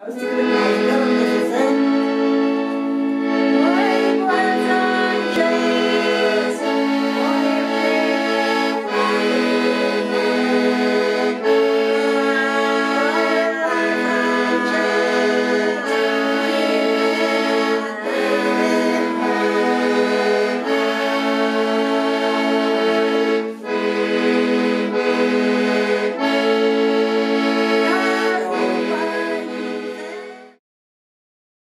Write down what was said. I was doing my